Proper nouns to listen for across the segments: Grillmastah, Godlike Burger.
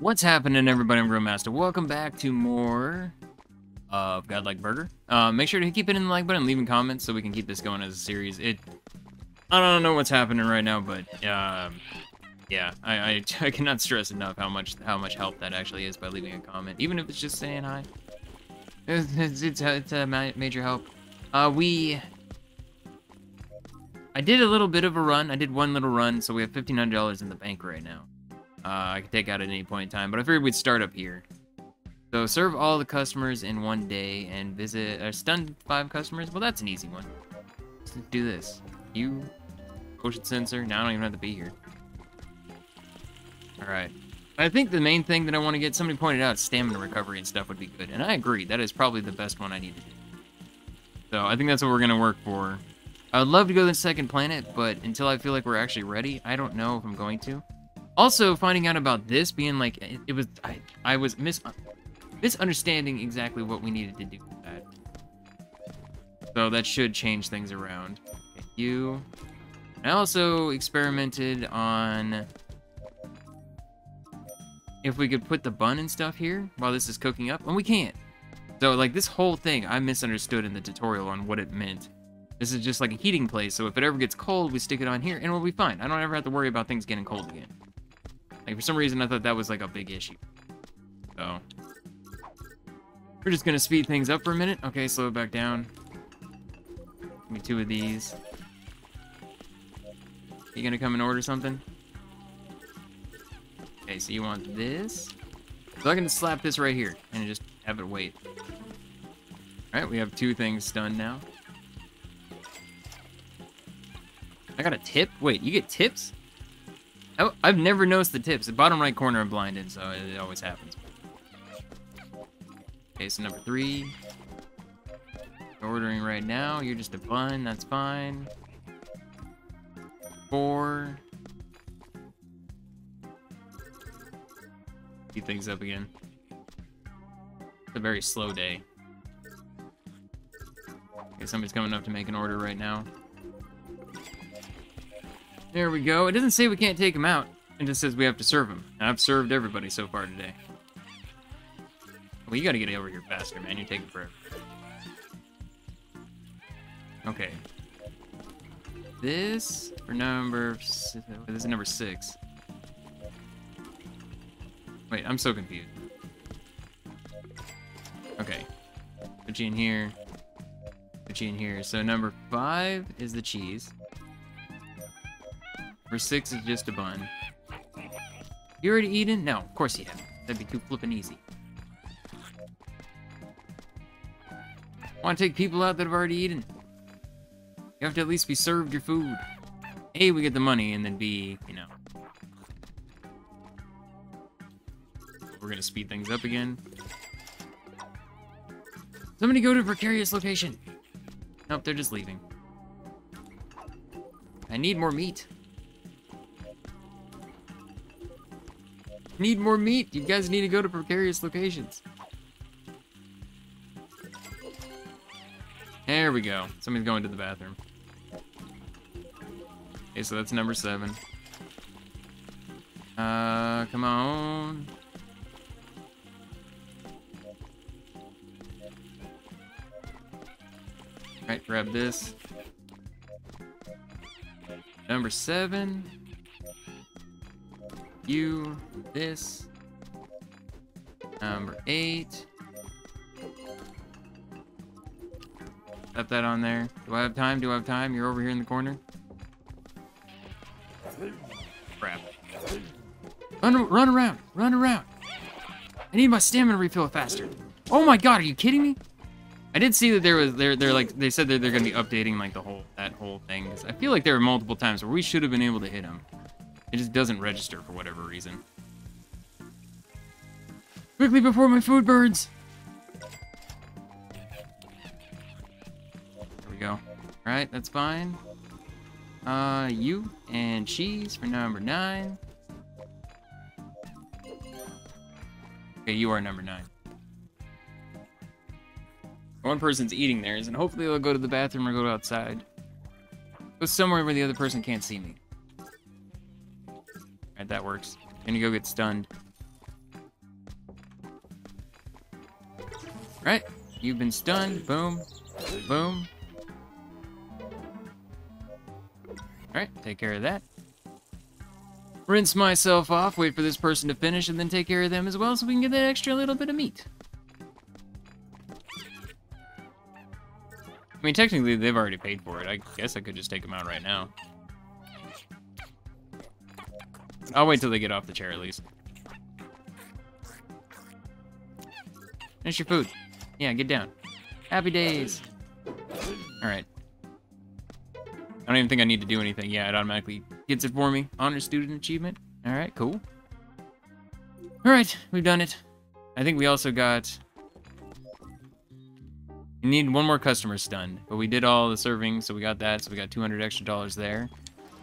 What's happening, everybody? I'm Grillmaster. Welcome back to more of Godlike Burger. Make sure to keep hitting the like button, leaving comments so we can keep this going as a series. I don't know what's happening right now, but yeah, I cannot stress enough how much help that actually is by leaving a comment, even if it's just saying hi. It's a major help. I did a little bit of a run. I did one little run, so we have $1,500 in the bank right now. I could take out at any point in time, but I figured we'd start up here. So serve all the customers in one day and visit or stun 5 customers. Well, that's an easy one. Let's do this. You potion sensor. Now I don't even have to be here. All right. I think the main thing that I want to get, somebody pointed out, stamina recovery and stuff would be good, and I agree. That is probably the best one I need to do. So I think that's what we're gonna work for. I would love to go to the second planet, but until I feel like we're actually ready, I don't know if I'm going to. Also, finding out about this being like, it was, I was misunderstanding exactly what we needed to do with that. So that should change things around. Okay, you. I also experimented on if we could put the bun and stuff here while this is cooking up, and we can't. So like this whole thing, I misunderstood in the tutorial on what it meant. This is just like a heating place, so if it ever gets cold, we stick it on here and we'll be fine. I don't ever have to worry about things getting cold again. Like, for some reason, I thought that was, like, a big issue. So. We're just gonna speed things up for a minute. Okay, slow it back down. Give me 2 of these. You gonna come and order something? Okay, so you want this. So I'm gonna slap this right here and just have it wait. Alright, we have 2 things stunned now. I got a tip? Wait, you get tips? I've never noticed the tips. The bottom right corner I'm blinded, so it always happens. Okay, so number 3. Ordering right now. You're just a bun. That's fine. 4. Keep things up again. It's a very slow day. Okay, somebody's coming up to make an order right now. There we go. It doesn't say we can't take him out. It just says we have to serve him. And I've served everybody so far today. Well, you gotta get over here faster, man. You're taking forever. Okay. This for number. This is number 6. Wait, I'm so confused. Okay. Put you in here. Put you in here. So number 5 is the cheese. Number 6 is just a bun. You already eaten? No, of course you haven't. That'd be too flippin' easy. Want to take people out that have already eaten? You have to at least be served your food. A, we get the money, and then B, you know. We're gonna speed things up again. Somebody go to a precarious location. Nope, they're just leaving. I need more meat. Need more meat. You guys need to go to precarious locations. There we go. Somebody's going to the bathroom. Okay, so that's number 7. Come on. Alright, grab this. Number 7. You, this, number 8. Slap that on there. Do I have time? Do I have time? You're over here in the corner. Crap. Run around. Run around. I need my stamina refill faster. Oh my god, are you kidding me? I did see that there was they're like they said that they're gonna be updating like that whole thing. I feel like there were multiple times where we should have been able to hit him. It just doesn't register for whatever reason. Quickly before my food burns! There we go. Alright, that's fine. You and cheese for number 9. Okay, you are number 9. One person's eating theirs, and hopefully they'll go to the bathroom or go outside. Go somewhere where the other person can't see me. That works. Gonna go get stunned. Right? You've been stunned. Boom. Boom. Alright, take care of that. Rinse myself off, wait for this person to finish, and then take care of them as well so we can get that extra little bit of meat. I mean, technically, they've already paid for it. I guess I could just take them out right now. I'll wait till they get off the chair, at least. Finish your food. Yeah, get down. Happy days. Alright. I don't even think I need to do anything. Yeah, it automatically gets it for me. Honor student achievement. Alright, cool. Alright, we've done it. I think we also got... we need one more customer stunned, but we did all the serving, so we got that, so we got $200 extra there.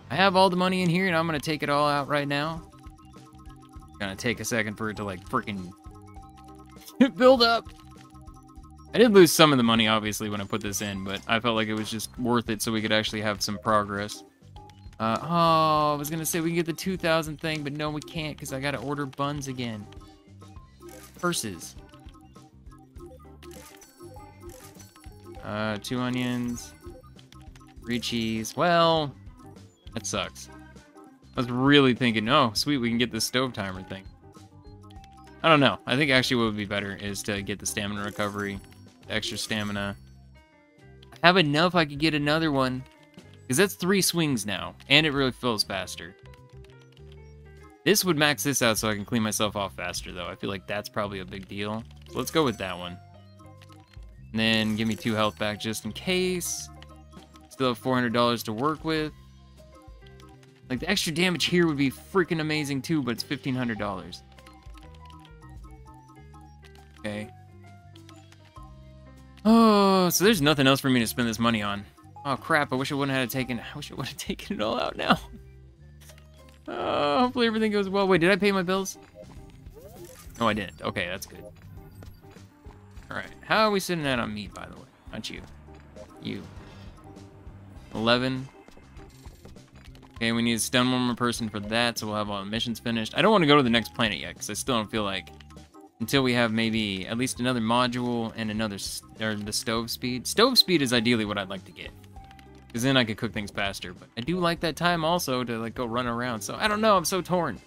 I have all the money in here, and I'm gonna take it all out right now. Gonna take a second for it to, like, freaking build up. I did lose some of the money, obviously, when I put this in, but I felt like it was just worth it so we could actually have some progress. Oh, I was gonna say we can get the 2,000 thing, but no, we can't, because I gotta order buns again. Purses. 2 onions, 3 cheese. Well, that sucks. I was really thinking, oh, sweet, we can get the stove timer thing. I don't know. I think actually what would be better is to get the stamina recovery, the extra stamina. I have enough, I could get another one, because that's 3 swings now, and it really fills faster. This would max this out so I can clean myself off faster, though. I feel like that's probably a big deal. So let's go with that one. And then give me 2 health back just in case. Still have $400 to work with. Like, the extra damage here would be freaking amazing too, but it's $1,500. Okay. Oh, so there's nothing else for me to spend this money on. Oh crap, I wish I would have taken it all out now. Oh, hopefully everything goes well. Wait, did I pay my bills? No, I didn't. Okay, that's good. Alright, how are we sitting at on meat, by the way? Not you. You. 11. Okay, we need to stun one more person for that, so we'll have all the missions finished. I don't want to go to the next planet yet, because I still don't feel like... until we have maybe at least another module and another... or the stove speed. Stove speed is ideally what I'd like to get. Because then I could cook things faster, but I do like that time also to, like, go run around, so I don't know, I'm so torn.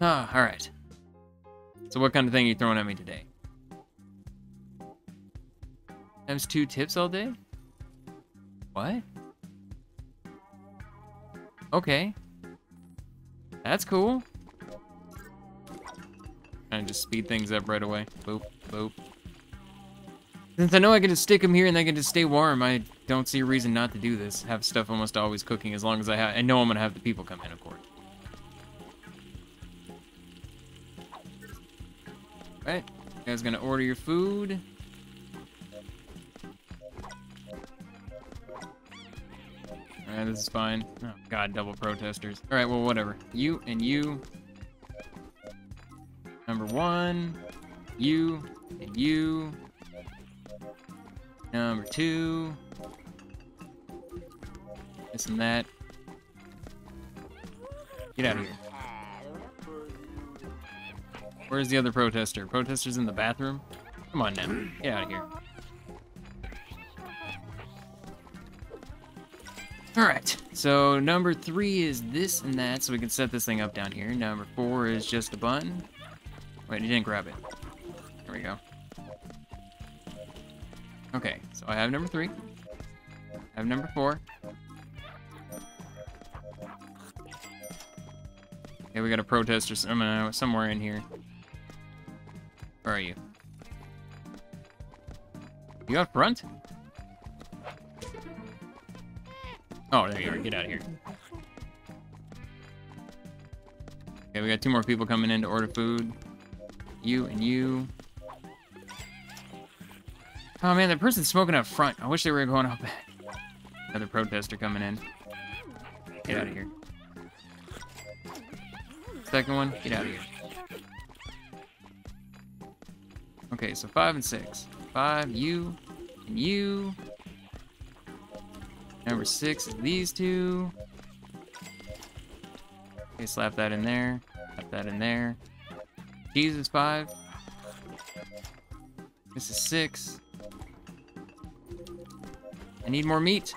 Ah, alright. So what kind of thing are you throwing at me today? Times 2 tips all day? What? Okay. That's cool. Kind of just speed things up right away. Boop, boop. Since I know I can just stick them here and they can just stay warm, I don't see a reason not to do this. Have stuff almost always cooking as long as I have... I know I'm gonna have the people come in, of course. Alright. You guys gonna order your food. Alright, this is fine. Oh, God, double protesters. Alright, well, whatever. You and you. Number 1. You and you. Number 2. This and that. Get out of here. Where's the other protester? Protester's in the bathroom? Come on now. Get out of here. Alright, so number 3 is this and that, so we can set this thing up down here. Number 4 is just a button. Wait, you didn't grab it. There we go. Okay, so I have number 3. I have number 4. Okay, we got a protester somewhere in here. Where are you? You out front? Oh, there you are. Get out of here. Okay, we got 2 more people coming in to order food. You and you. Oh, man, that person's smoking up front. I wish they were going out back. Another protester coming in. Get out of here. Second one, get out of here. Okay, so 5 and 6. 5, you, and you. Number 6 is these 2. Okay, slap that in there. Slap that in there. Cheese is 5. This is 6. I need more meat.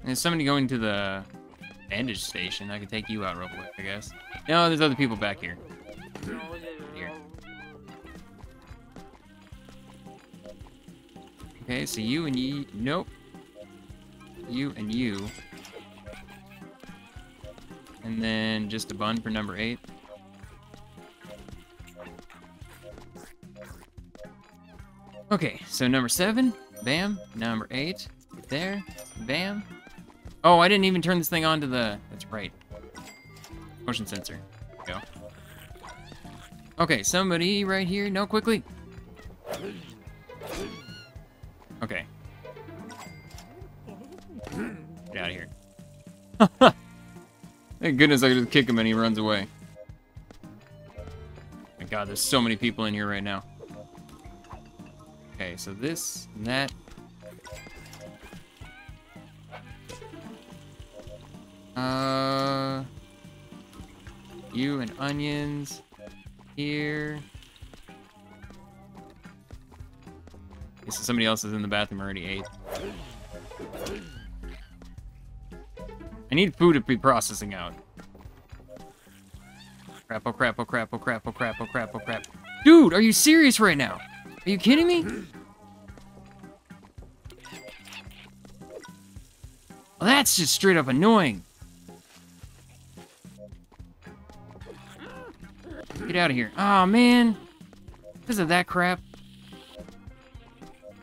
And there's somebody going to the bandage station. I can take you out real quick, I guess. No, there's other people back here. Here. Okay, so you and you... Nope. You and you. And then just a bun for number 8. Okay, so number 7. Bam. Number 8. Right there. Bam. Oh, I didn't even turn this thing on to the... That's right. Motion sensor. Go. Okay, somebody right here. No, quickly. Okay. Get out of here. Thank goodness I could just kick him and he runs away. My God, there's so many people in here right now. Okay, so this and that. You and onions here. This is somebody else is in the bathroom already ate. I need food to be processing out. Crap, oh crap, oh crap, oh crap, oh crap, oh crap, oh crap. Dude, are you serious right now? Are you kidding me? Well, that's just straight up annoying. Get out of here. Aw, man. Because of that crap.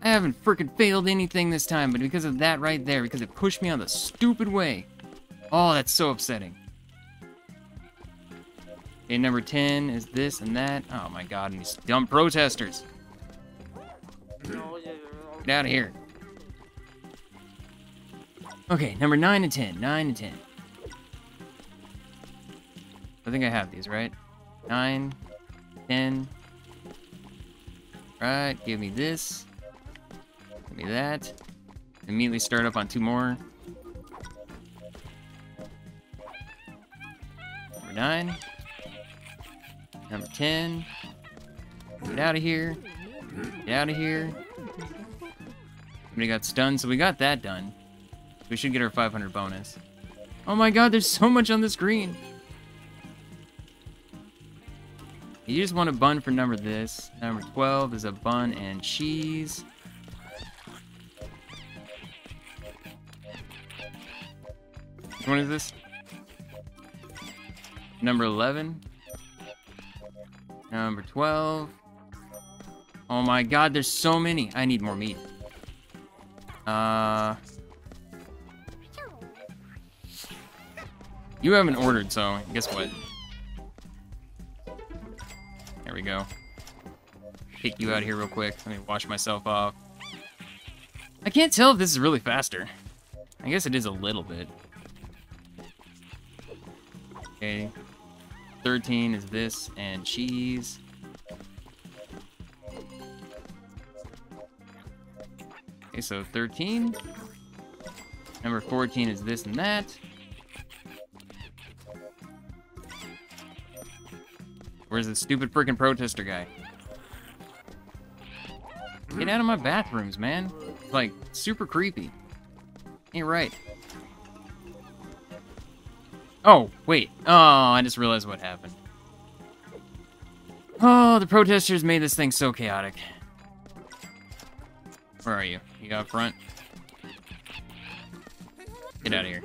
I haven't freaking failed anything this time, but because of that right there, because it pushed me on the stupid way. Oh, that's so upsetting. Okay, number 10 is this and that. Oh my God, and these dumb protesters. Get out of here. Okay, number 9 and 10. 9 and 10. I think I have these, right? 9, 10. Right, give me this. Give me that. Immediately start up on 2 more. Number 9. Number 10. Get out of here. Get out of here. Somebody got stunned, so we got that done. We should get our 500 bonus. Oh my God, there's so much on the screen. You just want a bun for number this. Number 12 is a bun and cheese. Which one is this? Number 11. Number 12. Oh my God, there's so many. I need more meat. You haven't ordered, so guess what? There we go. Kick you out of here real quick. Let me wash myself off. I can't tell if this is really faster. I guess it is a little bit. Okay. 13 is this and cheese. Okay, so 13. Number 14 is this and that. Where's the stupid freaking protester guy? Get out of my bathrooms, man. It's like super creepy. Ain't right. Oh, wait. Oh, I just realized what happened. Oh, the protesters made this thing so chaotic. Where are you? You up front? Get out of here.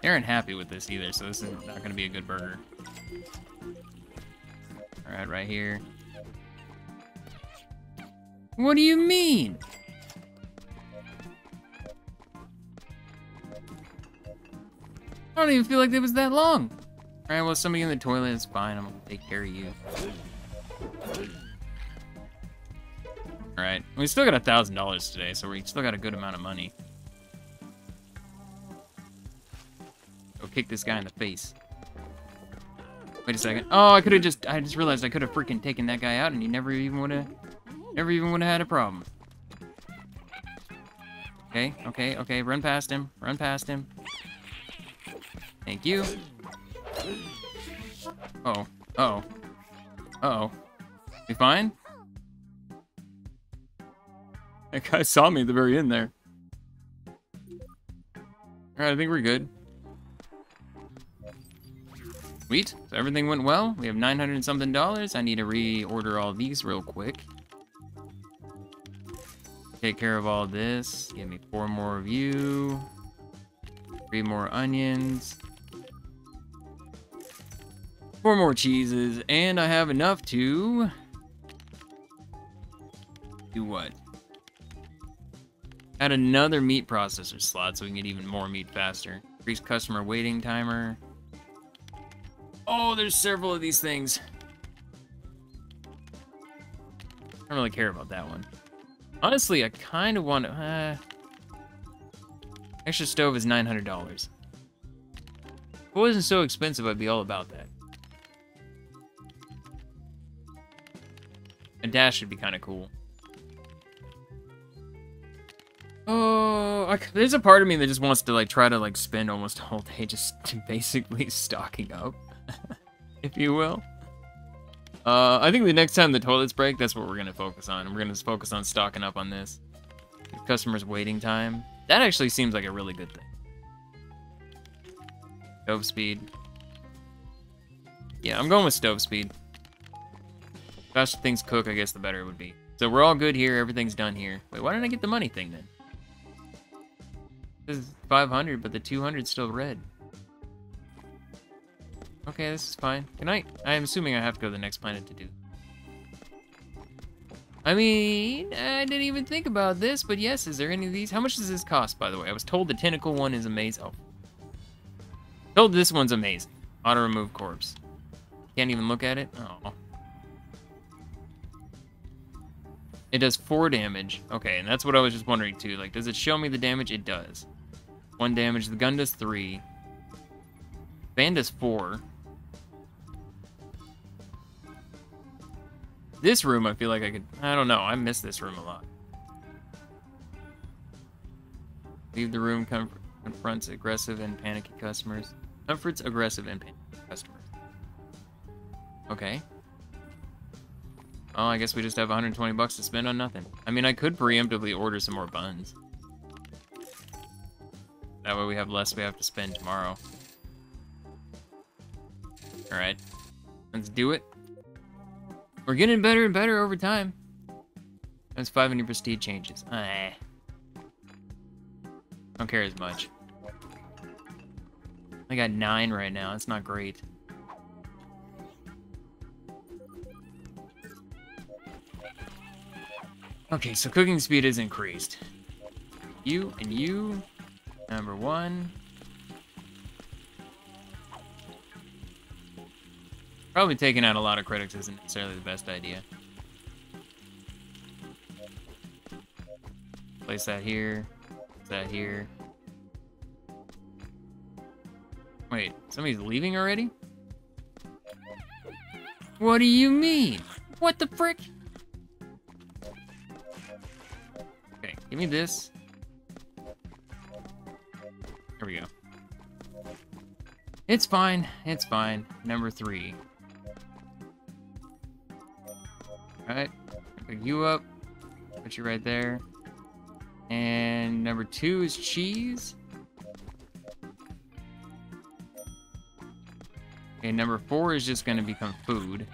They aren't happy with this either, so this is not going to be a good burger. Alright, right here. What do you mean? I don't even feel like it was that long. Alright, well, somebody in the toilet is fine. I'm going to take care of you. Alright, we still got $1,000 today, so we still got a good amount of money. Kick this guy in the face. Wait a second. Oh, I just realized I could have freaking taken that guy out and he never even would have had a problem. Okay, run past him. Thank you. Uh-oh. Uh-oh. Uh-oh. You fine? That guy saw me at the very end there. Alright, I think we're good. Sweet. So everything went well. We have $900 and something. I need to reorder all these real quick. Take care of all this. Give me 4 more of you. 3 more onions. 4 more cheeses. And I have enough to... do what? Add another meat processor slot so we can get even more meat faster. Increase customer waiting timer. Oh, there's several of these things. I don't really care about that one. Honestly, I kind of want to... extra stove is $900. If it wasn't so expensive, I'd be all about that. A dash would be kind of cool. Oh, there's a part of me that just wants to like try to like spend almost a whole day just basically stocking up, if you will. I think the next time the toilets break, that's what we're gonna focus on. We're gonna focus on stocking up on this. Give customers waiting time. That actually seems like a really good thing. Stove speed. Yeah, I'm going with stove speed. The faster things cook, I guess the better it would be. So we're all good here. Everything's done here. Wait, why didn't I get the money thing then? This is 500, but the 200's still red. Okay, this is fine. Good night. I am assuming I have to go to the next planet to do. I mean, I didn't even think about this, but yes, is there any of these? How much does this cost, by the way? I was told the tentacle one is amazing. Oh. Told this one's amazing. Auto remove corpse. Can't even look at it? Oh. It does 4 damage. Okay, and that's what I was just wondering too. Like, does it show me the damage? It does. 1 damage. The gun does 3. Band does 4. This room, I feel like I could... I don't know. I miss this room a lot. Leave the room. Confronts aggressive and panicky customers. Comforts aggressive and panicky customers. Okay. Oh, I guess we just have 120 bucks to spend on nothing. I mean, I could preemptively order some more buns. That way we have less we have to spend tomorrow. Alright. Let's do it. We're getting better and better over time. That's 500 prestige changes. I don't care as much. I got 9 right now. That's not great. Okay, so cooking speed is increased. You and you, number 1. Probably taking out a lot of critics isn't necessarily the best idea. Place that here. Place that here. Wait, somebody's leaving already? What do you mean? What the frick? Give me this. Here we go. It's fine. It's fine. Number 3. Alright. Pick you up. Put you right there. And number 2 is cheese. Okay, number 4 is just going to become food.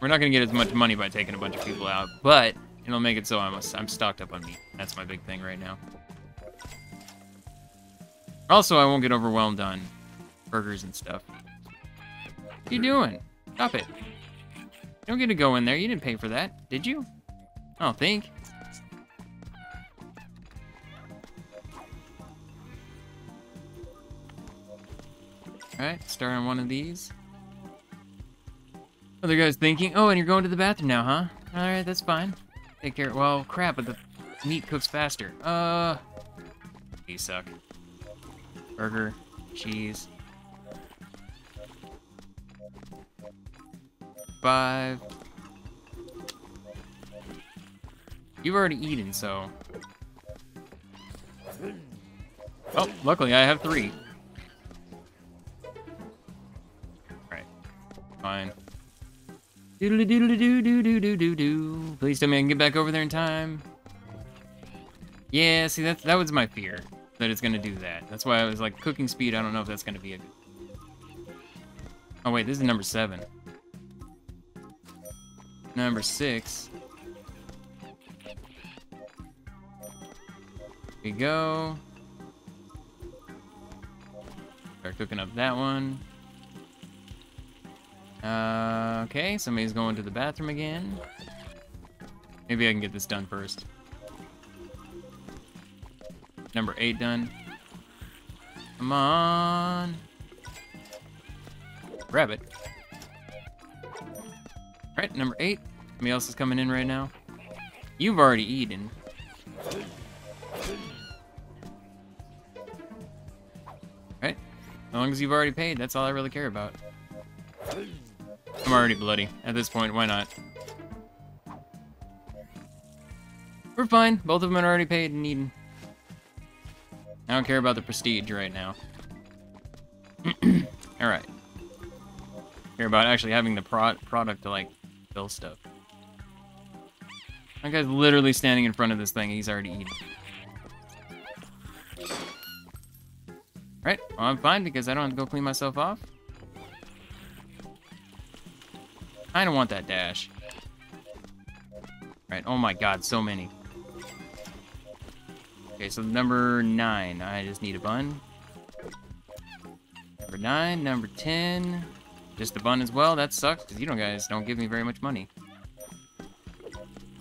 We're not going to get as much money by taking a bunch of people out, but it'll make it so I'm stocked up on meat. That's my big thing right now. Also, I won't get overwhelmed on burgers and stuff. What are you doing? Stop it. You don't get to go in there. You didn't pay for that, did you? I don't think. Alright, start on one of these. Other guy's thinking, oh, and you're going to the bathroom now, huh? Alright, that's fine. Take care. Well, crap, but the meat cooks faster. You suck. Burger. Cheese. 5. You've already eaten, so... Oh, luckily I have 3. fine. Doodle doodle doodle doodle doodle doodle. Please tell me I can get back over there in time. Yeah, see, that was my fear, that it's gonna do that. That's why I was like, cooking speed, I don't know if that's gonna be a good... Oh wait, this is number 7. Number 6. Here we go. Start cooking up that one. Okay, somebody's going to the bathroom again. Maybe I can get this done first. Number 8 done. Come on. Grab it. Alright, number 8. Somebody else is coming in right now. You've already eaten. Alright. As long as you've already paid, that's all I really care about. I'm already bloody. At this point, why not? We're fine. Both of them are already paid and eaten. I don't care about the prestige right now. Alright. Care about actually having the product to, like, fill stuff. That guy's literally standing in front of this thing and he's already eating. Alright, well, I'm fine because I don't have to go clean myself off. I don't want that dash. Alright, oh my god, so many. Okay, so number 9, I just need a bun. Number 9, number 10, just a bun as well. That sucks because you guys don't give me very much money.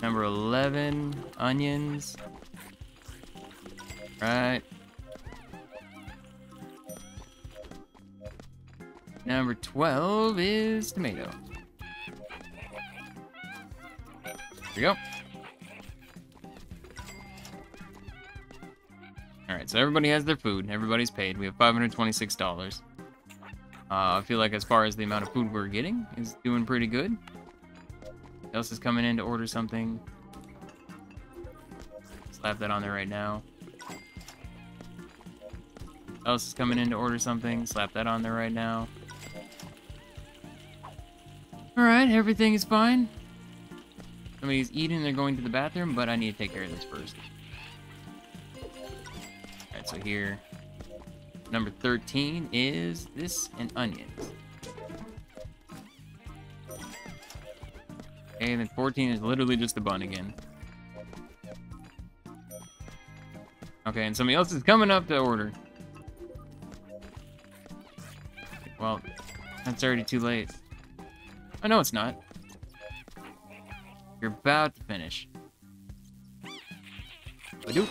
Number 11, onions. Right. Number 12 is tomato. There we go. Alright, so everybody has their food. Everybody's paid. We have $526. I feel like as far as the amount of food we're getting is doing pretty good. Who else is coming in to order something? Slap that on there right now. Who else is coming in to order something? Slap that on there right now. Alright, everything is fine. Somebody's eating, they're going to the bathroom, but I need to take care of this first. So here, number 13 is this and onions. Okay, and then 14 is literally just the bun again. Okay, and somebody else is coming up to order. Well, that's already too late. Oh, no, it's not. You're about to finish. All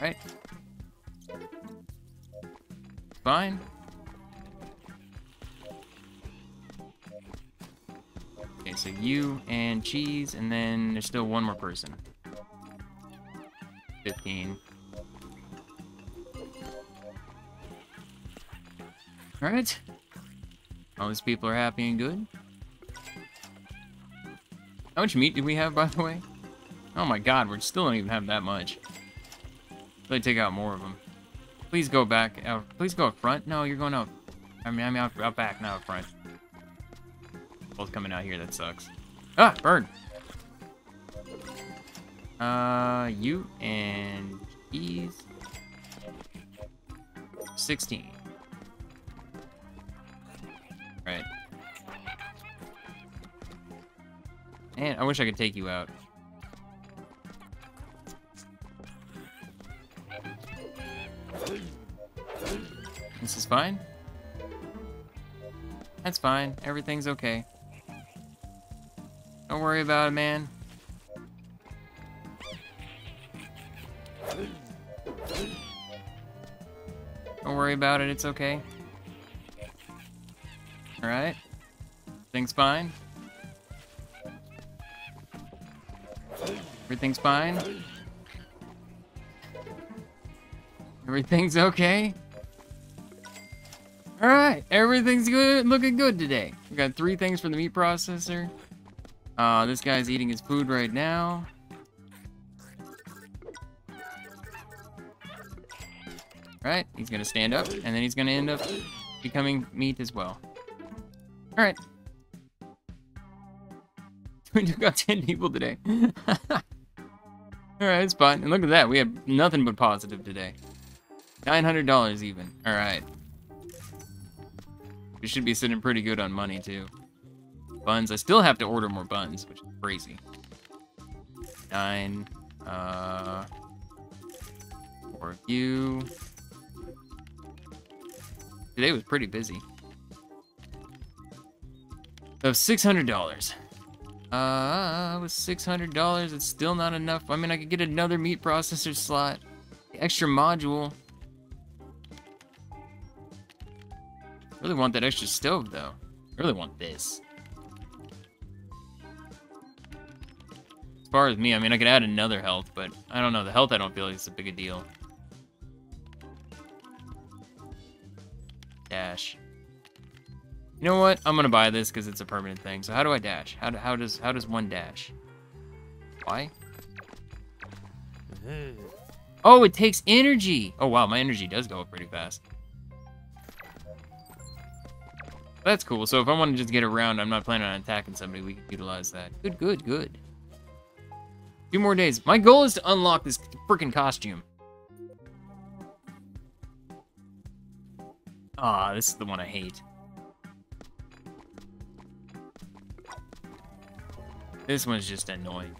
right. Fine. Okay, so you and cheese, and then there's still one more person. 15. Alright. All these people are happy and good. How much meat did we have, by the way? Oh my god, we still don't even have that much. Really take out more of them. Please go back. Please go up front. No, you're going out. I mean, out back, not up front. Both coming out here. That sucks. Ah, bird. You and ease. 16. Right. Man, I wish I could take you out. This is fine. That's fine. Everything's okay. Don't worry about it, man. Don't worry about it. It's okay. All right. Everything's fine. Everything's fine. Everything's okay. Alright, everything's good, looking good today. We got 3 things from the meat processor. This guy's eating his food right now. Alright, he's gonna stand up, and then he's gonna end up becoming meat as well. Alright. We took out 10 people today. Alright, it's fine. And look at that. We had nothing but positive today. $900 even. Alright. We should be sitting pretty good on money, too. Buns. I still have to order more buns, which is crazy. 9. For you. Today was pretty busy. So $600. With $600, it's still not enough. I mean, I could get another meat processor slot. The extra module. Really want that extra stove, though. Really want this. As far as me, I mean, I could add another health, but I don't know. The health, I don't feel like it's a big a deal. Dash. You know what? I'm gonna buy this because it's a permanent thing. So how do I dash? How does one dash? Why? Oh, it takes energy. Oh wow, my energy does go up pretty fast. That's cool. So if I want to just get around, I'm not planning on attacking somebody. We can utilize that. Good, good, good. 2 more days. My goal is to unlock this freaking costume. Ah, this is the one I hate. This one's just annoying.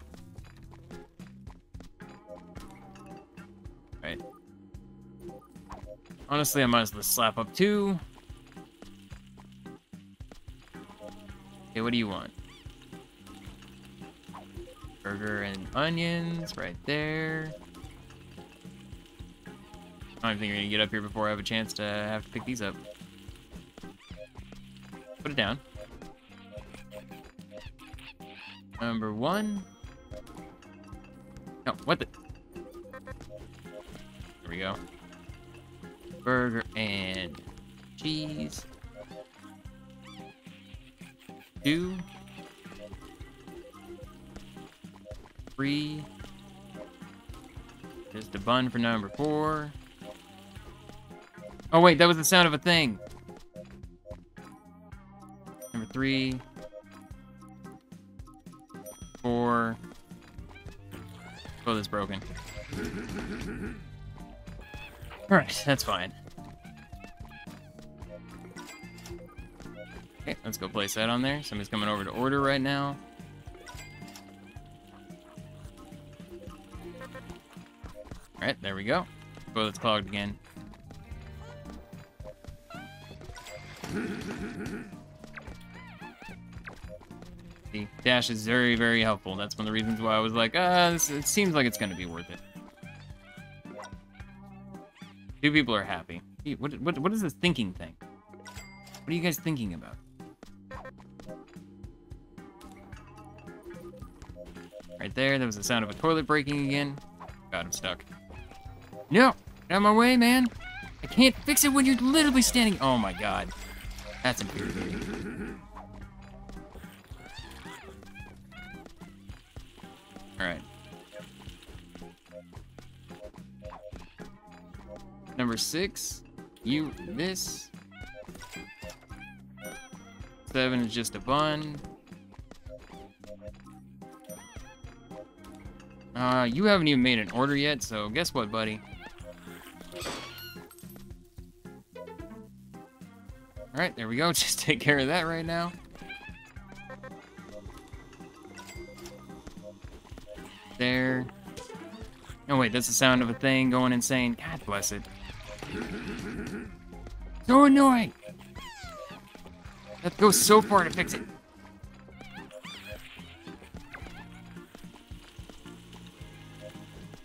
Alright. Honestly, I might as well slap up 2. Okay, what do you want? Burger and onions right there. I don't think you're gonna get up here before I have a chance to have to pick these up. Put it down. Number 1. No, what the? Here we go. Burger and cheese. 2. 3. Just a bun for number 4. Oh wait, that was the sound of a thing. Number 3. 4. Oh, that's broken. Alright, that's fine. Okay, let's go place that on there. Somebody's coming over to order right now. Alright, there we go. Oh, that's clogged again. The dash is very, very helpful. That's one of the reasons why I was like, it seems like it's going to be worth it. 2 people are happy. Hey, what is this thinking thing? What are you guys thinking about? Right there, that was the sound of a toilet breaking again. God, I'm stuck. No! Get out of my way, man! I can't fix it when you're literally standing— oh my god. That's infuriating. Alright. Number 6. You, this. 7 is just a bun. You haven't even made an order yet, so guess what, buddy? Alright, there we go. Just take care of that right now. There. Oh wait, that's the sound of a thing going insane. God bless it. So annoying! That goes so far to fix it.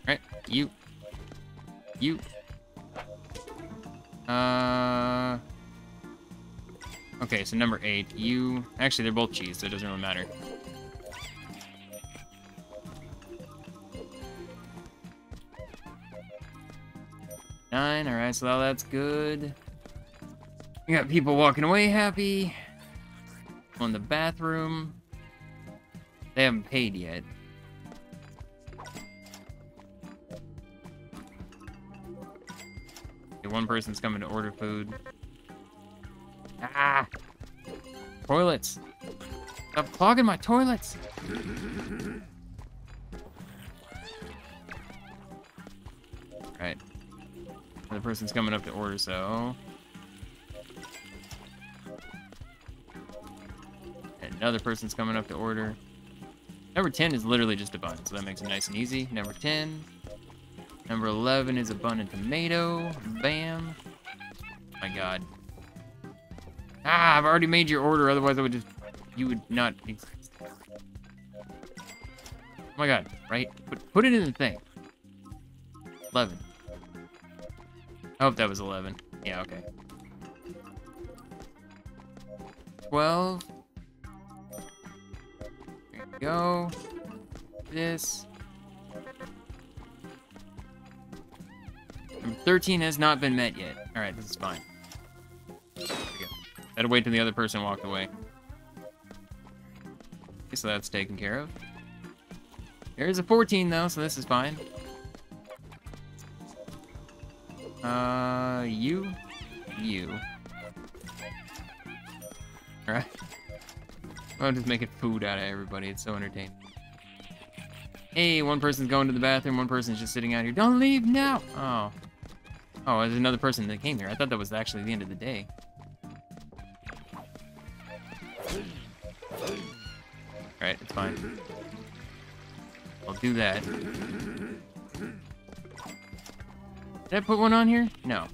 Alright, you. You. Okay, so number 8, you. Actually, they're both cheese, so it doesn't really matter. Alright, so that's good. We got people walking away happy. On the bathroom. They haven't paid yet. Okay, one person's coming to order food. Ah! Toilets! Stop clogging my toilets. Alright. The person's coming up to order, so... Another person's coming up to order. Number 10 is literally just a bun, so that makes it nice and easy. Number 10. Number 11 is a bun and tomato. Bam. My god. Ah, I've already made your order, otherwise I would just... You would not exist. Oh my god, right? Put it in the thing. 11. I hope that was 11. Yeah, okay. 12. There we go. This. Number 13 has not been met yet. Alright, this is fine. There we go. Gotta wait till the other person walked away. Okay, so that's taken care of. There is a 14 though, so this is fine. You. Alright. I'm just making food out of everybody. It's so entertaining. Hey, one person's going to the bathroom. One person's just sitting out here. Don't leave now! Oh. Oh, there's another person that came here. I thought that was actually the end of the day. Alright, it's fine. I'll do that. Did I put one on here? No.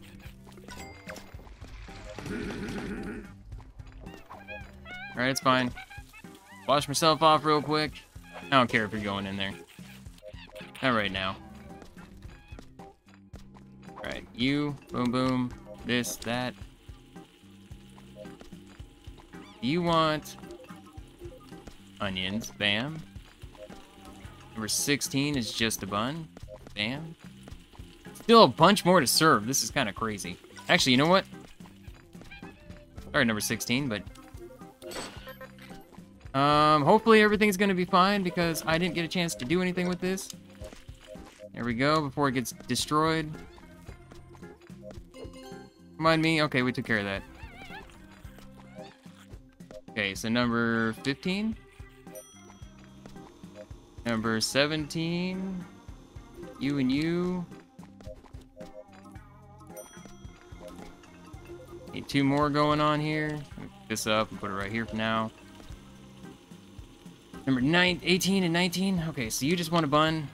Alright, it's fine. Wash myself off real quick. I don't care if you're going in there. Not right now. Alright, you. Boom, boom. This, that. You want... Onions. Bam. Number 16 is just a bun. Bam. Still a bunch more to serve. This is kind of crazy. Actually, you know what? Alright, number 16, but... hopefully everything's gonna be fine, because I didn't get a chance to do anything with this. There we go, before it gets destroyed. Remind me. Okay, we took care of that. Okay, so number 15. Number 17. You and you. Need two more going on here. Let me pick this up and put it right here for now. Number 18 and 19. Okay, so you just want a bun.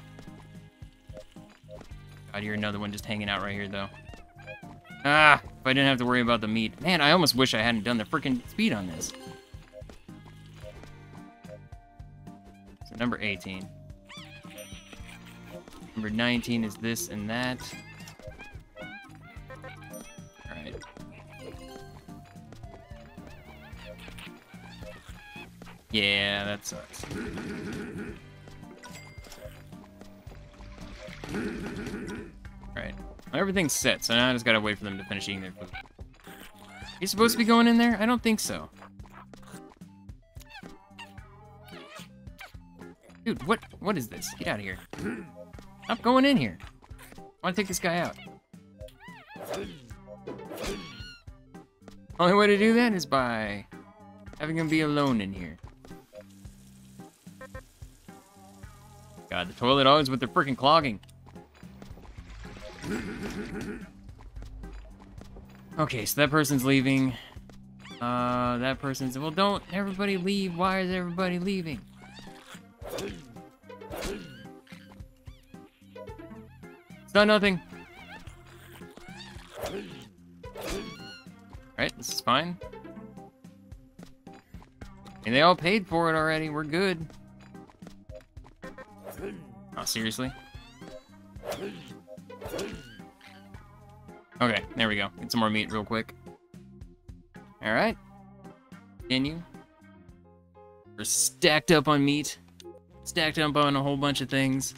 God, you're another one just hanging out right here, though. Ah, if I didn't have to worry about the meat. Man, I almost wish I hadn't done the freaking speed on this. So number 18. Number 19 is this and that. Yeah, that sucks. Alright. Everything's set, so now I just gotta wait for them to finish eating their food. You supposed to be going in there? I don't think so. Dude, what is this? Get out of here. I'm going in here. I wanna take this guy out. Only way to do that is by having him be alone in here. God, the toilet always with their freaking clogging. Okay, so that person's leaving. That person's... Well, don't everybody leave. Why is everybody leaving? It's not nothing. Alright, this is fine. And they all paid for it already. We're good. Oh, seriously? Okay, there we go. Get some more meat real quick. Alright. Continue. We're stacked up on meat. Stacked up on a whole bunch of things.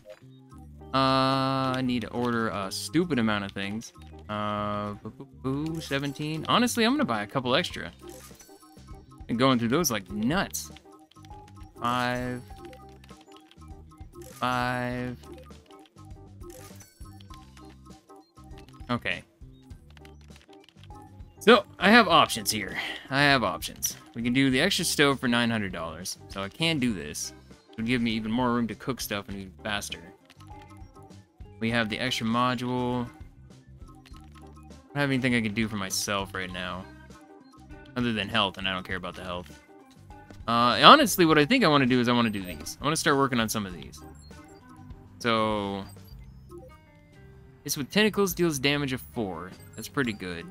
I need to order a stupid amount of things. 17. Honestly, I'm gonna buy a couple extra. And going through those like nuts. 5. 5. Okay. So, I have options here. I have options. We can do the extra stove for $900, so I can do this. It would give me even more room to cook stuff and even faster. We have the extra module. I don't have anything I can do for myself right now. Other than health, and I don't care about the health. Honestly, what I think I want to do is I want to do these. I want to start working on some of these. So, this with tentacles deals damage of 4. That's pretty good.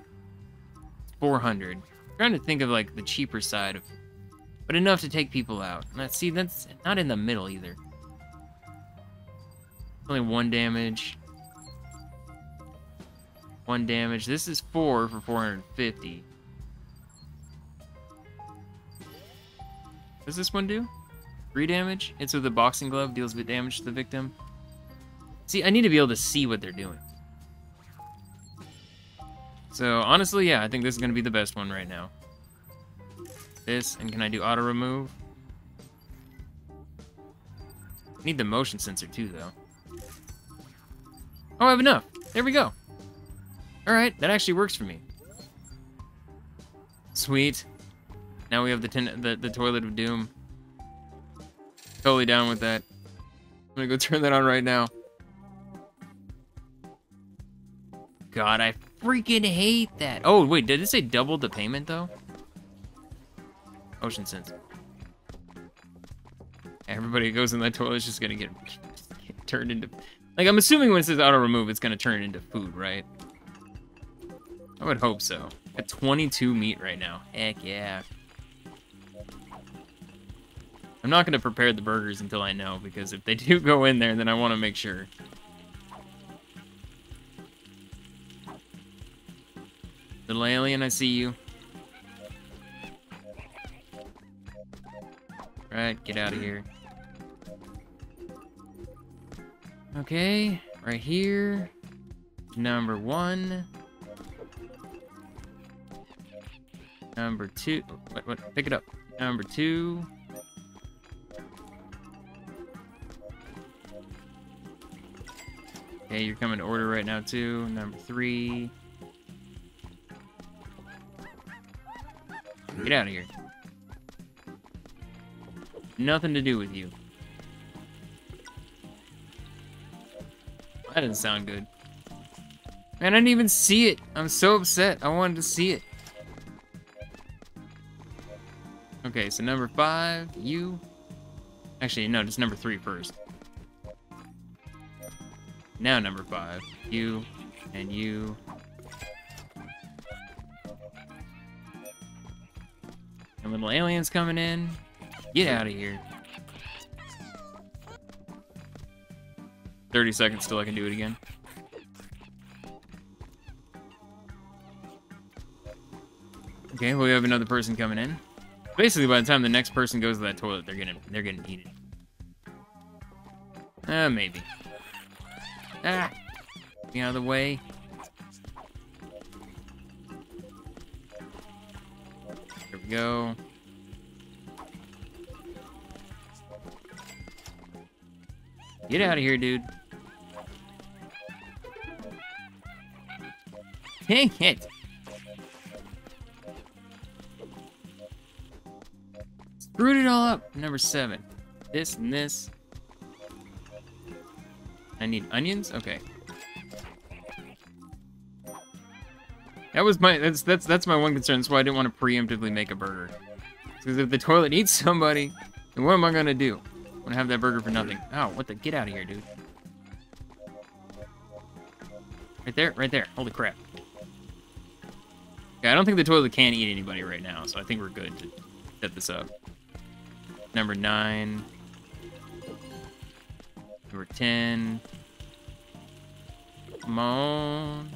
400. I'm trying to think of like the cheaper side of, but enough to take people out. Let's see, that's not in the middle either. Only 1 damage. 1 damage. This is 4 for 450. What does this one do? 3 damage? Hits with the boxing glove, deals with damage to the victim. See, I need to be able to see what they're doing. So, honestly, yeah, I think this is going to be the best one right now. This, and can I do auto-remove? I need the motion sensor, too, though. Oh, I have enough. There we go. Alright, that actually works for me. Sweet. Now we have the Toilet of Doom. Totally down with that. I'm going to go turn that on right now. God, I freaking hate that. Oh, wait, did it say double the payment, though? Ocean Sense. Everybody who goes in that toilet is just going to get turned into... Like, I'm assuming when it says auto-remove, it's going to turn into food, right? I would hope so. Got 22 meat right now. Heck yeah. I'm not going to prepare the burgers until I know, because if they do go in there, then I want to make sure. Little alien, I see you. Right, get out of here. Okay, right here. Number 1. Number 2. What? Pick it up. Number 2. Okay, you're coming to order right now, too. Number 3. Get out of here. Nothing to do with you. That doesn't sound good. Man, I didn't even see it. I'm so upset. I wanted to see it. Okay, so number 5, you... Actually, no, just number 3 first. Now number 5. You, and you... Little aliens coming in. Get out of here. 30 seconds till I can do it again. Okay, well, we have another person coming in. Basically, by the time the next person goes to that toilet, they're getting eaten. Maybe. Ah, get out of the way. Go. Get out of here, dude. Dang it. Screwed it all up. Number 7. This and this. I need onions? Okay. That was my that's my one concern. That's why I didn't want to preemptively make a burger. Because if the toilet eats somebody, then what am I gonna do? I'm gonna have that burger for nothing. Oh, what the? Get out of here, dude! Right there, right there. Holy crap! Yeah, I don't think the toilet can eat anybody right now, so I think we're good to set this up. Number 9. Number 10. Come on.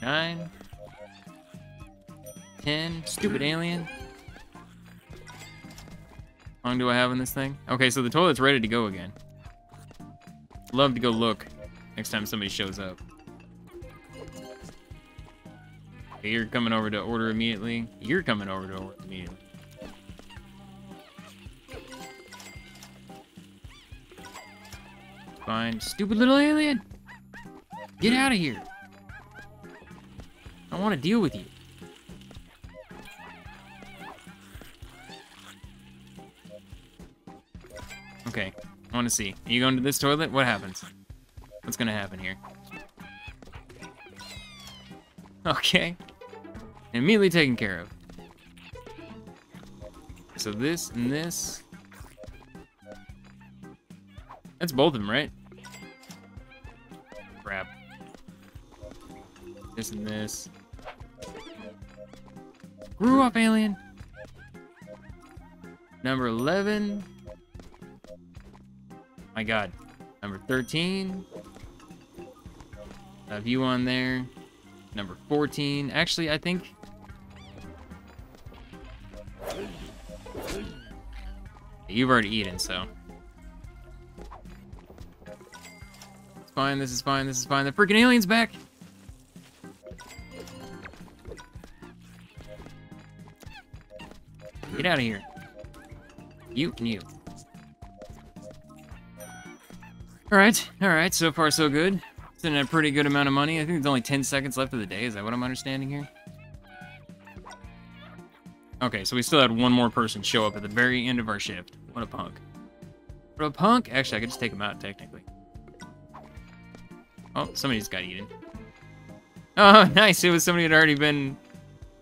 Nine. 10. Stupid alien. How long do I have on this thing? Okay, so the toilet's ready to go again. Love to go look next time somebody shows up. Okay, you're coming over to order immediately. You're coming over to order immediately. Fine. Stupid little alien! Get out of here! I want to deal with you. Okay. I want to see. Are you going to this toilet? What happens? What's going to happen here? Okay. Immediately taken care of. So this and this. That's both of them, right? Crap. This and this. Grew up, alien! Number 11. My god. Number 13. Have you on there. Number 14. Actually, I think... You've already eaten, so... It's fine, this is fine, this is fine. The freaking alien's back! Get out of here. You and you. Alright, alright, so far so good. Sitting at a pretty good amount of money. I think there's only 10 seconds left of the day. Is that what I'm understanding here? Okay, so we still had one more person show up at the very end of our shift. What a punk. What a punk? Actually, I could just take him out, technically. Oh, somebody just got eaten. Oh, nice. It was somebody that had already been...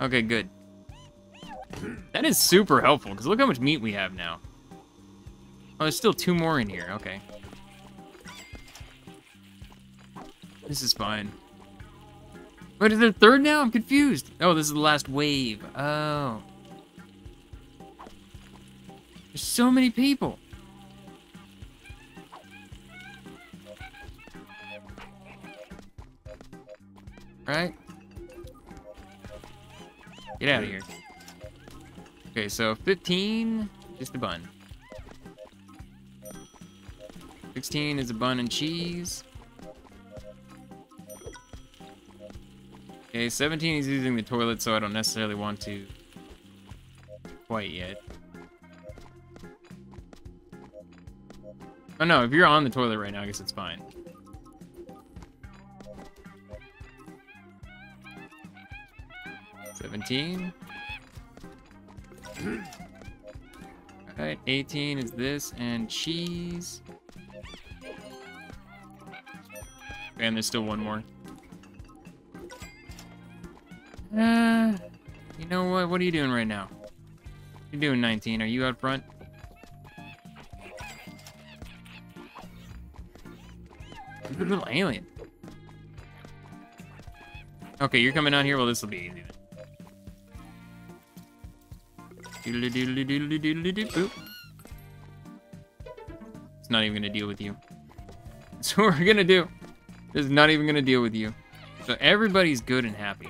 Okay, good. That is super helpful, because look how much meat we have now. Oh, there's still two more in here. Okay. This is fine. Wait, is there a third now? I'm confused. Oh, this is the last wave. Oh. There's so many people. Right? Get out of here. Okay, so 15, just a bun. 16 is a bun and cheese. Okay, 17 is using the toilet, so I don't necessarily want to quite yet. Oh no, if you're on the toilet right now, I guess it's fine. Alright, 18 is this and cheese. And there's still one more. You know what? What are you doing right now? You're doing 19. Are you out front? You're a little alien. Okay, you're coming out here. Well, this will be easy then. It's not even gonna deal with you. That's what we're gonna do. It's not even gonna deal with you. So everybody's good and happy.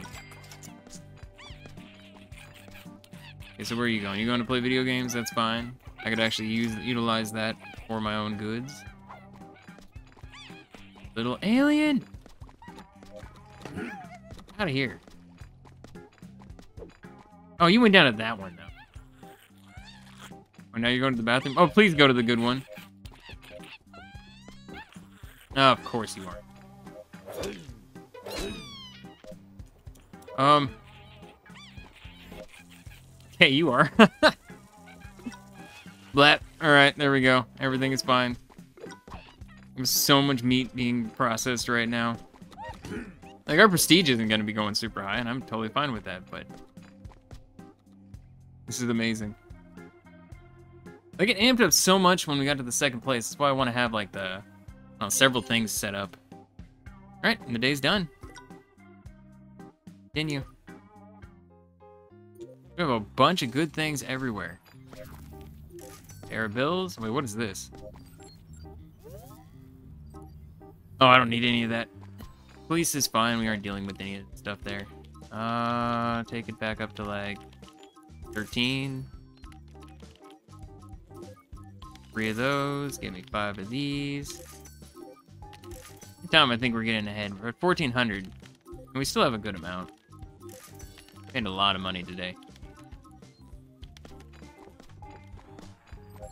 Okay, so where are you going? You going to play video games? That's fine. I could actually utilize that for my own goods. Little alien! Out of here. Oh, you went down at that one though. Now you're going to the bathroom? Oh, please go to the good one. Oh, of course you are. Hey, you are. Blap. Alright, there we go. Everything is fine. There's so much meat being processed right now. Like, our prestige isn't going to be going super high, and I'm totally fine with that, but... This is amazing. I get amped up so much when we got to the second place. That's why I want to have, like, the several things set up. Alright, and the day's done. Continue. We have a bunch of good things everywhere. Air bills. Wait, what is this? Oh, I don't need any of that. Police is fine. We aren't dealing with any of the stuff there. Take it back up to, like, 13. 3 of those, give me 5 of these. Tom, I think we're getting ahead. We're at 1,400, and we still have a good amount. Made a lot of money today.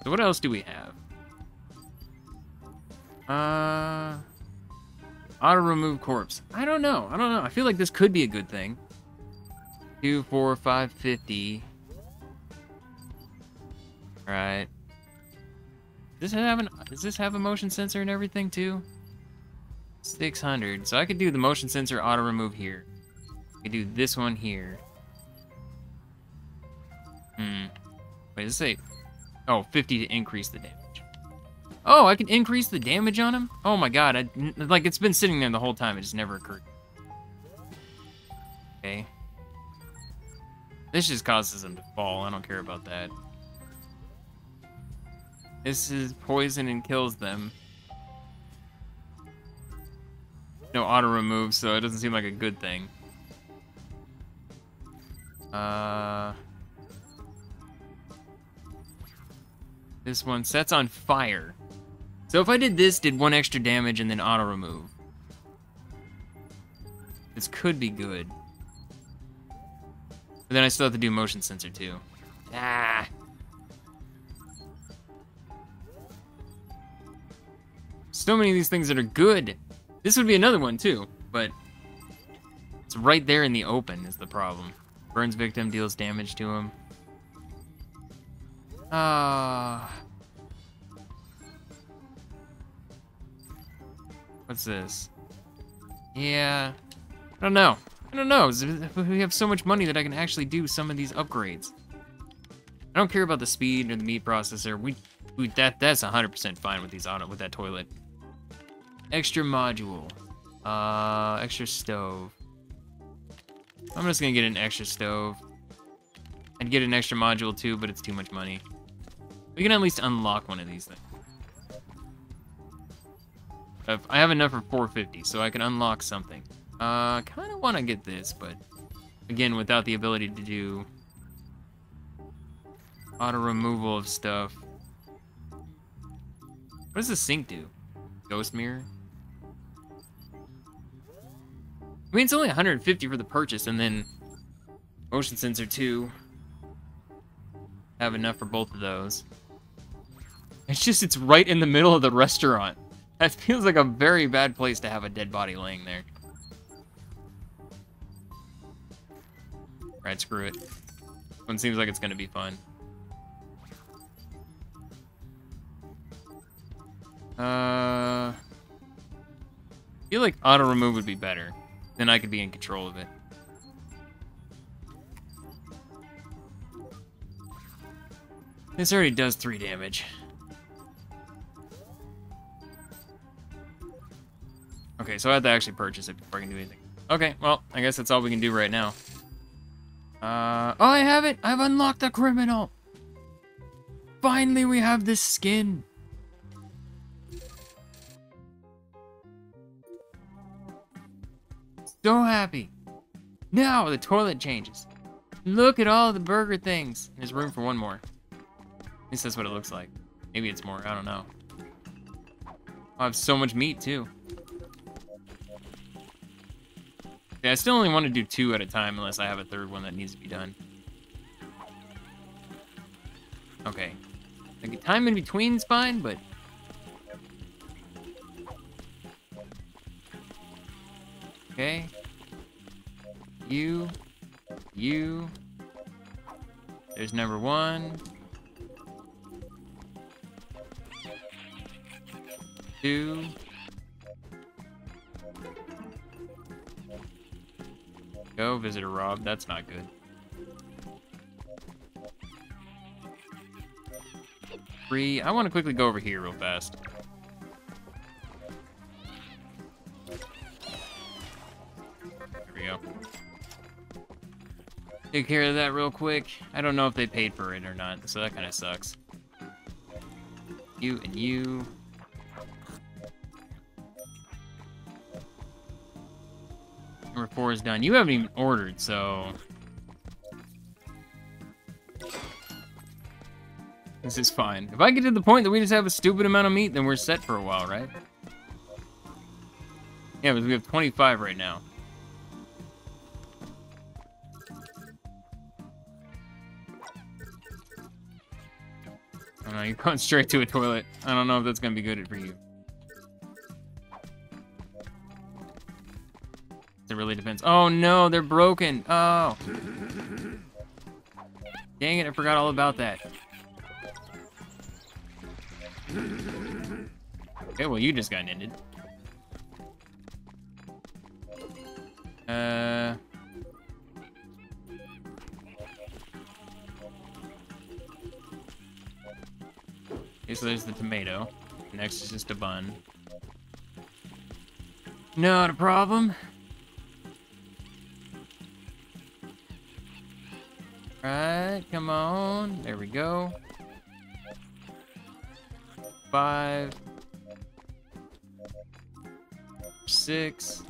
So what else do we have? Auto remove corpse. I don't know. I feel like this could be a good thing. 2, 4, 5, 50. All right. Does this have a motion sensor and everything too? 600. So I could do the motion sensor auto remove here. I could do this one here. Wait, let's say, oh, 50 to increase the damage. Oh, I can increase the damage on him? Oh my god, like it's been sitting there the whole time, it just never occurred. Okay. This just causes him to fall, I don't care about that. This is poison and kills them. No auto remove, so it doesn't seem like a good thing. This one sets on fire. So if I did this, did 1 extra damage and then auto remove. This could be good. But then I still have to do motion sensor too. Ah. So many of these things that are good. This would be another one too, but it's right there in the open is the problem. Burns victim, deals damage to him. What's this? Yeah, I don't know. We have so much money that I can actually do some of these upgrades. I don't care about the speed or the meat processor. That's 100% fine with that toilet. Extra module, extra stove. I'm just gonna get an extra stove. I'd get an extra module too, but it's too much money. We can at least unlock one of these things. I have enough for 450, so I can unlock something. I kind of want to get this, but again, without the ability to do auto removal of stuff. What does the sink do? Ghost mirror? I mean, it's only 150 for the purchase, and then motion sensor 2. Have enough for both of those. It's just, it's right in the middle of the restaurant. That feels like a very bad place to have a dead body laying there. Alright, screw it. This one seems like it's gonna be fun. I feel like auto remove would be better. Then I could be in control of it. This already does 3 damage. Okay, so I have to actually purchase it before I can do anything. Okay, well, I guess that's all we can do right now. Oh, I have it! I've unlocked a criminal! Finally, we have this skin! So happy! Now the toilet changes. Look at all the burger things! There's room for one more. At least that's what it looks like. Maybe it's more, I don't know. I have so much meat too. Yeah, I still only want to do 2 at a time unless I have a 3rd one that needs to be done. Okay. Like, the time in between is fine, but... Okay. You. There's number 1. 2. Go, visitor robbed. That's not good. 3. I want to quickly go over here real fast. There we go. Take care of that real quick. I don't know if they paid for it or not, so that kind of sucks. You and you. Number 4 is done. You haven't even ordered, so... This is fine. If I get to the point that we just have a stupid amount of meat, then we're set for a while, right? Yeah, but we have 25 right now. I don't know, you're going straight to a toilet. I don't know if that's going to be good for you. It really depends. Oh no, they're broken. Oh. Dang it, I forgot all about that. Okay, well you just got ended. Okay, so there's the tomato. Next is just a bun. Not a problem. Alright, come on. There we go. 5, 6.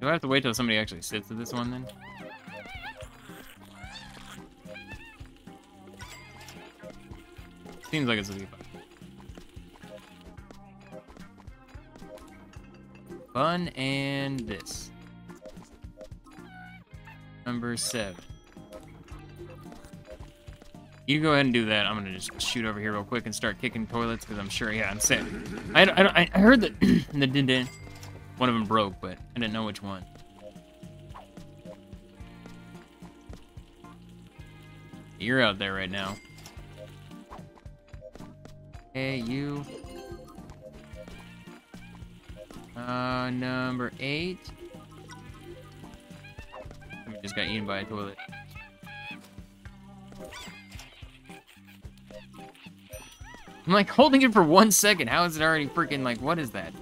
Do I have to wait till somebody actually sits at this one then? Seems like it's a good one. Bun and this. Number 7. You go ahead and do that. I'm gonna just shoot over here real quick and start kicking toilets because I'm sure, yeah, I'm sick. I heard that one of them broke, but I didn't know which one. You're out there right now. Hey, you. Number 8. I just got eaten by a toilet. I'm like holding it for 1 second. How is it already freaking like, what is that?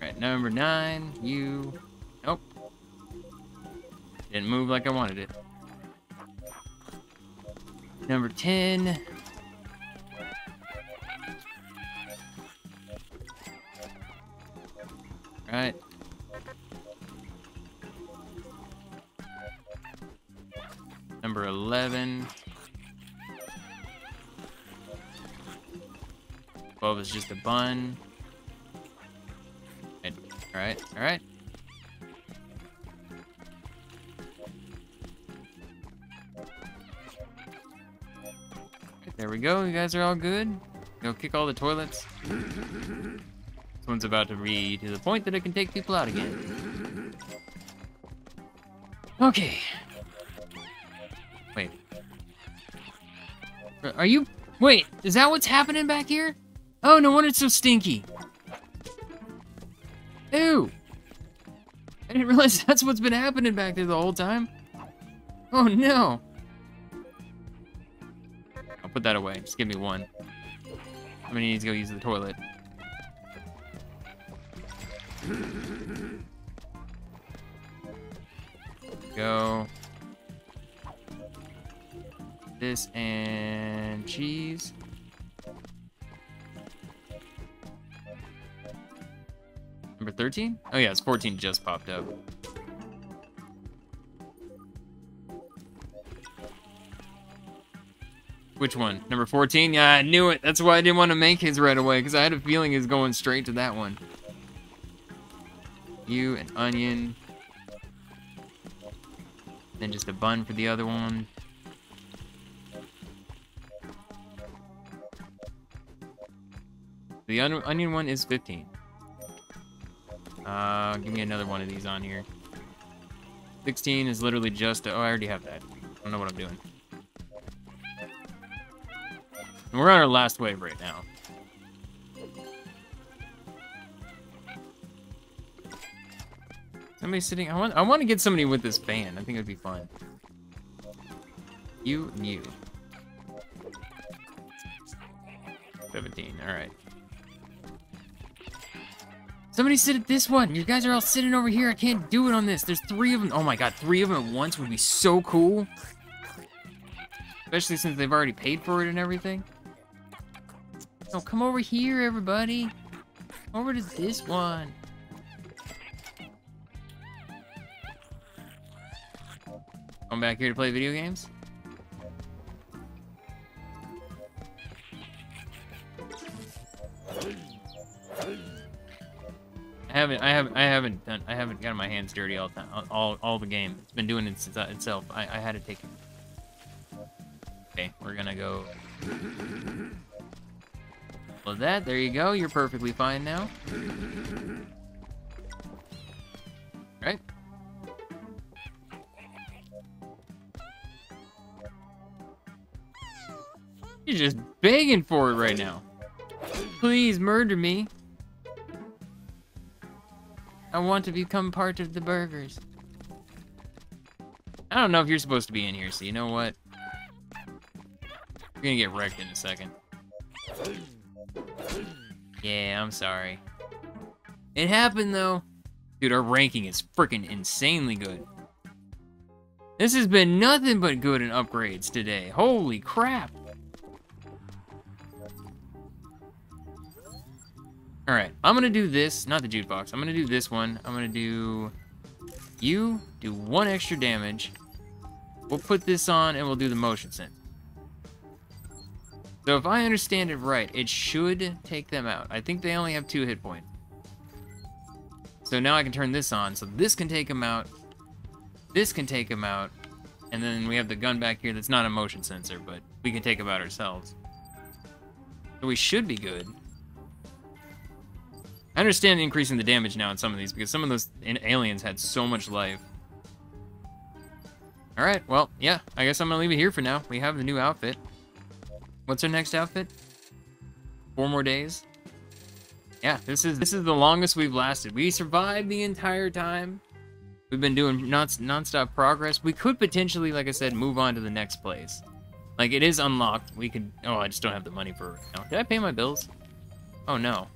Alright, number 9. You. Nope. Didn't move like I wanted it. Number 10. Alright. Number 11. 12 is just a bun. Alright, alright. There we go, you guys are all good. Go kick all the toilets. This one's about to be to the point that it can take people out again. Okay. Wait. Are you... Wait, is that what's happening back here? Oh, no wonder it's so stinky. Ew. I didn't realize that's what's been happening back there the whole time. Oh, no. I'll put that away. Just give me one. I'm gonna need to go use the toilet. Go. This and cheese. Number 13? Oh yeah, it's 14 just popped up. Which one? Number 14? Yeah, I knew it. That's why I didn't want to make his right away, because I had a feeling he was going straight to that one. You, an onion, then just a bun for the other one. The onion one is 15. Give me another one of these on here. 16 is literally just a, oh, I already have that. I don't know what I'm doing. And we're on our last wave right now. Somebody sitting, I want to get somebody with this fan. I think it would be fun. You and you. 17, alright. Somebody sit at this one. You guys are all sitting over here. I can't do it on this. There's 3 of them. Oh my god, 3 of them at once would be so cool. Especially since they've already paid for it and everything. So come over here, everybody. Over to this one. Come back here to play video games? I haven't gotten my hands dirty all the time, all the game. It's been doing it itself. I had to take it. Okay, we're gonna go. Well, that there you go. You're perfectly fine now. Right. You're just begging for it right now. Please murder me. I want to become part of the burgers. I don't know if you're supposed to be in here, so you know what? You're gonna get wrecked in a second. Yeah, I'm sorry. It happened, though. Dude, our ranking is freaking insanely good. This has been nothing but good in upgrades today. Holy crap. Alright, I'm gonna do this, not the jukebox, I'm gonna do this one, I'm gonna do... You, do one extra damage. We'll put this on and we'll do the motion sense. So if I understand it right, it should take them out. I think they only have 2 hit points. So now I can turn this on, so this can take them out, this can take them out, and then we have the gun back here that's not a motion sensor, but we can take them out ourselves. So we should be good. I understand increasing the damage now in some of these, because some of those aliens had so much life. Alright, well, yeah, I guess I'm gonna leave it here for now. We have the new outfit. What's our next outfit? 4 more days? Yeah, this is the longest we've lasted. We survived the entire time. We've been doing non-stop progress. We could potentially, like I said, move on to the next place. Like, it is unlocked. We could... Oh, I just don't have the money for it now. Did I pay my bills? Oh, no.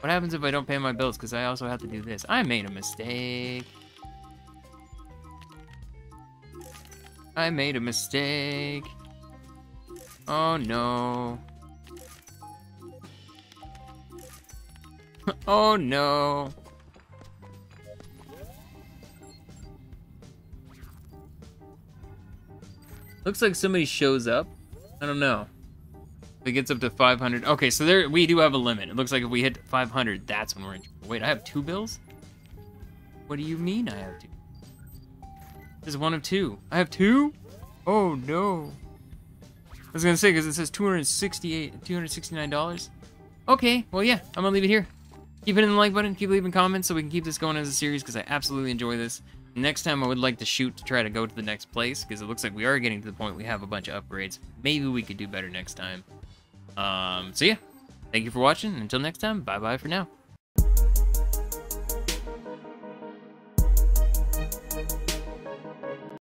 What happens if I don't pay my bills? Because I also have to do this. I made a mistake. I made a mistake. Oh, no. Oh, no. Looks like somebody shows up. I don't know. If it gets up to 500. Okay, so there we do have a limit. It looks like if we hit 500, that's when we're in. Wait, I have 2 bills? What do you mean I have 2? This is 1 of 2. I have 2? Oh no. I was gonna say because it says $269. Okay, well yeah, I'm gonna leave it here. Keep hitting the like button, keep leaving comments so we can keep this going as a series because I absolutely enjoy this. Next time I would like to shoot to try to go to the next place because it looks like we are getting to the point we have a bunch of upgrades. Maybe we could do better next time. So yeah, thank you for watching. Until next time, bye-bye for now.